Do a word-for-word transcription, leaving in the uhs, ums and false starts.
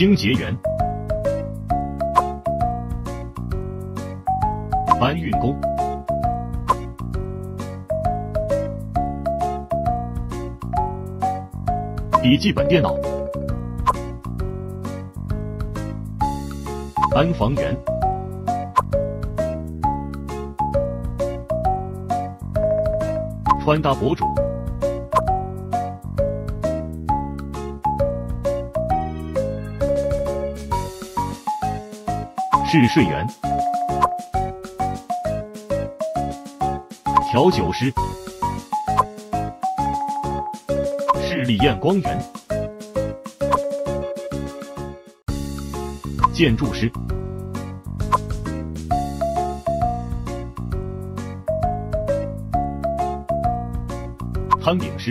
经结缘。搬运工。笔记本电脑。安防员。穿搭博主。 试睡员、调酒师、视力验光员、建筑师、汤饼师、